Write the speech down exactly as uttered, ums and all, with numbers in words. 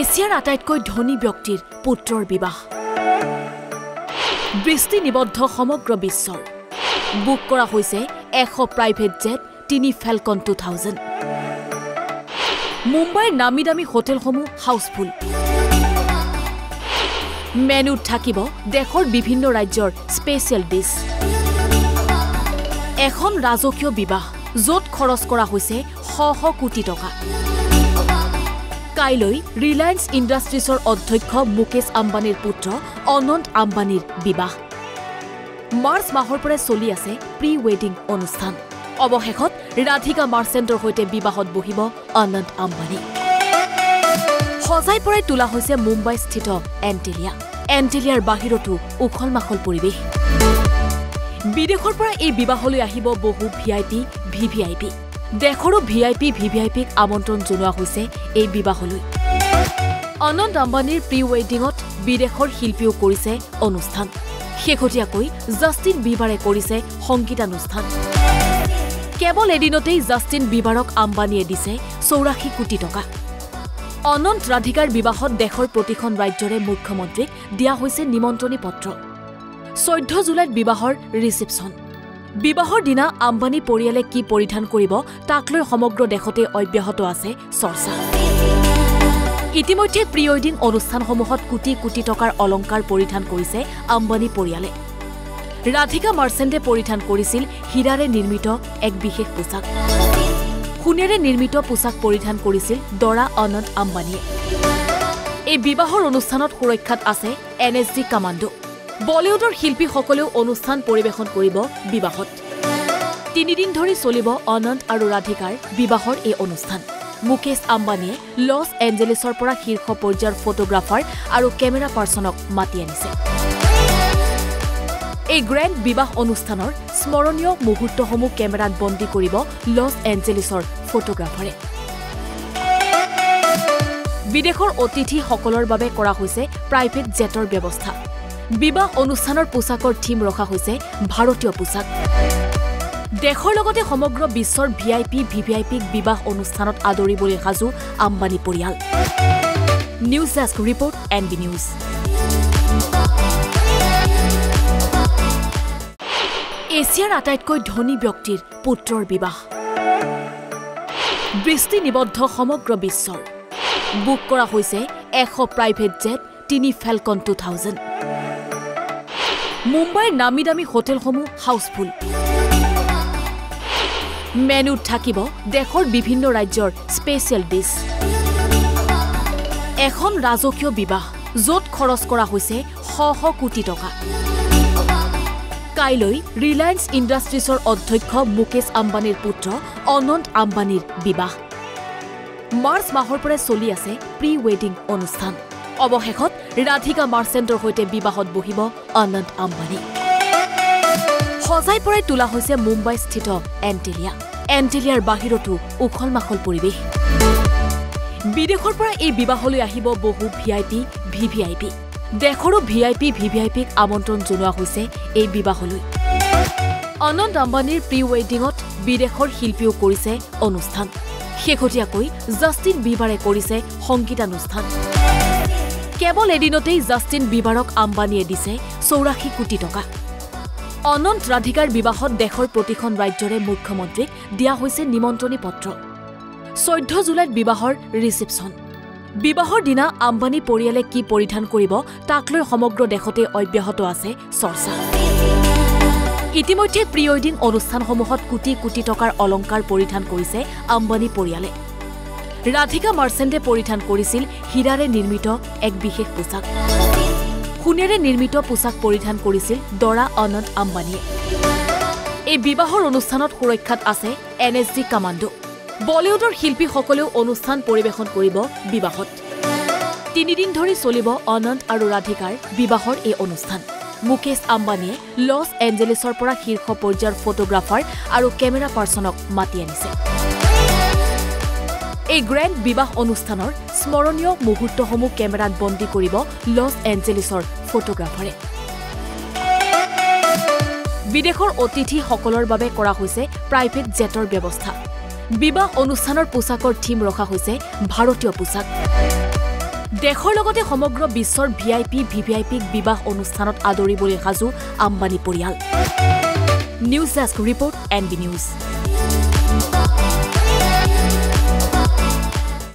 এশিয়াৰ আটাইতকৈ ধনী ব্যক্তিৰ পুত্ৰৰ বিবাহ বৃষ্টি নিবদ্ধ সমগ্ৰ বিশ্বৰ বুক কৰা হৈছে one hundred private jet three Falcon two thousand Mumbai নামি দামি হোটেলসমূহ হাউসফুল মেনু থাকিব দেশৰ বিভিন্ন ৰাজ্যৰ স্পেশাল ডিশ এখন ৰাজকীয় বিবাহ জোট খৰচ কৰা হৈছে শ শ কোটি টকা কাইলৈ Reliance Industries-ৰ অধ্যক্ষ মুকেশ আম্বানীৰ পুত্ৰ অনন্ত আম্বানীৰ বিবাহ মাৰ্চ মাহৰ পৰা চলি আছে প্ৰি ওয়েডিং অনুষ্ঠান অৱশেষত ৰাধিকা মাৰ্চেণ্টৰ হৈতে বিবাহত বহিব অনন্ত আম্বানী সজাই পৰাই তোলা হৈছে মুম্বাই স্থিত এণ্টিলিয়া এণ্টিলিয়াৰ বাহিৰতো উখল মাখল পৰিৱেশ বিদেশৰ পৰা এই বিবাহলৈ আহিব বহু ভিআইপি ভিভিআইপি দেখৰো ভিআইপি ভিভিআইপিক আমন্ত্ৰণ জনোৱা হৈছে এই বিবাহলৈ অনন্ত আম্বানীৰ প্ৰি ওয়েডিঙত বিদেশৰ শিল্পীও কৰিছে অনুষ্ঠান শেহতীয়াকৈ জাস্টিন বিবাৰে কৰিছে সংগীতানুষ্ঠান কেৱল এদিনতেই জাস্টিন বিবাৰক আম্বানীয়ে দিছে eighty-four কোটি টকা অনন্ত ৰাধিকাৰ বিবাহত দেশৰ প্ৰতিখন ৰাজ্যৰে মুখ্যমন্ত্ৰীক দিয়া হৈছে নিমন্ত্ৰণী পত্ৰ চৈধ্য জুলাইত বিবাহৰ ৰিসেপচন বিবাহৰ দিনা আম্বানী পৰিয়ালে কি পৰিধান কৰিব তাক লৈ সমগ্ৰ দেশতে অব্যাহত আছে চৰ্চা ইতিমধ্যে প্ৰি ওয়েডিং অনুষ্ঠানসমূহত কোটি কোটি টকাৰ অলংকাৰ পৰিধান কৰিছে আম্বানী পৰিয়ালে ৰাধিকা মাৰ্চেণ্টে পৰিধান কৰিছিল হীৰাৰে নিৰ্মিত এক বিশেষ পোছাক সোণেৰে নিৰ্মিত পোছাক পৰিধান কৰিছিল দৰা অনন্ত আম্বানীয়ে এই বিবাহৰ অনুষ্ঠানত সুৰক্ষাত আছে এনএছজি কমাণ্ডো বলিউডৰ শিল্পীসকলেও অনুষ্ঠান পৰিবেশন কৰিব বিবাহত তিনি দিন ধৰি চলিব অনন্ত আৰু ৰাধিকাৰ বিবাহৰ এই অনুষ্ঠান মুকেশ আম্বানীয়ে লস এঞ্জেলেছৰ পৰা শীৰ্ষ পৰ্যায়ৰ ফটোগ্ৰাফাৰ আৰু কেমেৰা পাৰ্সনক মাতি আনিছে এই গ্ৰেণ্ড বিবাহ অনুষ্ঠানৰ স্মৰণীয় মুহূৰ্তসমূহ কেমেৰাত বন্দী কৰিব লস এঞ্জেলেছৰ ফটোগ্ৰাফাৰে বিদেশৰ অতিথিসকলৰ বাবে কৰা হৈছে প্ৰাইভেট জেটৰ ব্যৱস্থা বিবাহ অনুষ্ঠানৰ পোছাকৰ থিম ৰখা হৈছে ভাৰতীয় পোছাক দেশৰ লগতে সমগ্ৰ বিশ্বৰ ভিআইপি ভিভিআইপি বিবাহ অনুষ্ঠানত আদৰিবলৈ সাজু আম্বানী পৰিয়াল news desk report NB news এছিয়াৰ আটাইতকৈ ধনী ব্যক্তিৰ পুত্ৰৰ বিবাহ বৃষ্টি নিবদ্ধ সমগ্ৰ বিশ্বৰ বুক কৰা হৈছে one hundred private jet three Falcon two thousand মুম্বাইৰ নামি দামি হোটেলসমূহ হাউসফুল মেনু থাকিব দেশৰ বিভিন্ন ৰাজ্যৰ স্পেশাল ডিশ এখন ৰাজকীয় বিবাহ জোট খৰচ কৰা হৈছে শ শ কোটি টকা কাইলৈ Reliance Industries-ৰ অধ্যক্ষ মুকেশ আম্বানীৰ পুত্ৰ অনন্ত আম্বানীৰ বিবাহ মাৰ্চ মাহৰ পৰা চলি আছে প্ৰি ওয়েডিং অনুষ্ঠান অৱশেষত ৰাধিকা মাৰ্চেণ্টৰ হৈতে বিবাহত বহিব অনন্ত আম্বানী সজাই পৰাই তোলা হৈছে মুম্বাই স্থিত এণ্টিলিয়া এণ্টিলিয়াৰ বাহিৰতো উখল মাখল পৰিৱেশ বিদেশৰ পৰা এই বিবাহলৈ আহিব বহু ভিআইপি ভিভিআইপি দেখৰো ভিআইপি ভিভিআইপিক আমন্ত্ৰণ জনোৱা হৈছে এই বিবাহলৈ অনন্ত আম্বানীৰ প্ৰি ওয়েডিঙত বিদেশৰ শিল্পীও কৰিছে অনুষ্ঠান শেহতীয়াকৈ জাস্টিন বিবাৰে কৰিছে সংগীতানুষ্ঠান কেৱল এদিনতেই জাস্টিন বিবাৰক আম্বানীয়ে দিছে eighty-four কোটি টকা অনন্ত ৰাধিকাৰ বিবাহত দেশৰ প্ৰতিখন ৰাজ্যৰে মুখ্যমন্ত্ৰীক দিয়া হৈছে নিমন্ত্ৰণী পত্ৰ চৈধ্য জুলাইত বিবাহৰ ৰিসেপচন বিবাহৰ দিনা আম্বানী পৰিয়ালে কি পৰিধান কৰিব তাক লৈ সমগ্ৰ দেশতে অব্যাহত আছে চৰ্চা ইতিমধ্যে প্ৰি ওয়েডিং অনুষ্ঠানসমূহত কোটি কোটি টকাৰ অলংকাৰ পৰিধান কৰিছে আম্বানী পৰিয়ালে ৰাধিকা মাৰ্চেণ্টে পৰিধান কৰিছিল হীৰাৰে নিৰ্মিত এক বিশেষ পোছাক সোণেৰে নিৰ্মিত পোছাক পৰিধান কৰিছিল দৰা অনন্ত আম্বানীয়ে এই বিবাহৰ অনুষ্ঠানত সুৰক্ষাত আছে এনএছজি কমাণ্ডো বলিউডৰ শিল্পীসকলেও অনুষ্ঠান পৰিবেশন কৰিব বিবাহত তিনি দিন ধৰি চলিব অনন্ত আৰু ৰাধিকাৰ বিবাহৰ এই অনুষ্ঠান মুকেশ আম্বানীয়ে লস এঞ্জেলেছৰ পৰা শীৰ্ষ পৰ্যায়ৰ ফটোগ্ৰাফাৰ আৰু কেমেৰা পাৰ্সনক মাতি আনিছে এই গ্ৰেণ্ড বিবাহ অনুষ্ঠানৰ স্মৰণীয় মুহূৰ্তসমূহ কেমেৰাত বন্দী কৰিব লস এঞ্জেলেছৰ ফটোগ্ৰাফাৰে বিদেশৰ অতিথিসকলৰ বাবে কৰা হৈছে প্ৰাইভেট জেটৰ ব্যৱস্থা বিবাহ অনুষ্ঠানৰ পোছাকৰ থিম ৰখা হৈছে ভাৰতীয় পোছাক দেশৰ লগতে সমগ্ৰ বিশ্বৰ ভিআইপি ভিভিআইপি বিবাহ অনুষ্ঠানত আদৰিবলৈ হাজু আম্বানী পৰিয়াল news desk report NB news